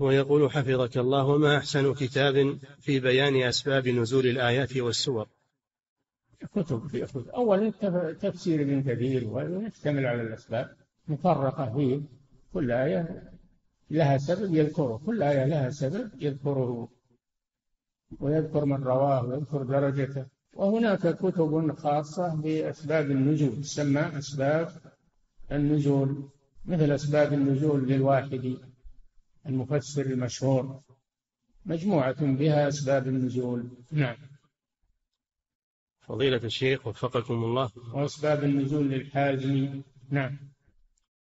ويقول حفظك الله: وما أحسن كتاب في بيان أسباب نزول الآيات والسور. كتب في أخذ أولا تفسير ابن كثير، ويشتمل على الأسباب مفرقة فيه، كل آية لها سبب يذكره، كل آية لها سبب يذكره ويذكر من رواه ويذكر درجته. وهناك كتب خاصة بأسباب النزول تسمى أسباب النزول، مثل أسباب النزول للواحدي المفسر المشهور، مجموعة بها أسباب النزول. نعم. فضيلة الشيخ وفقكم الله. وأسباب النزول للحازمي. نعم.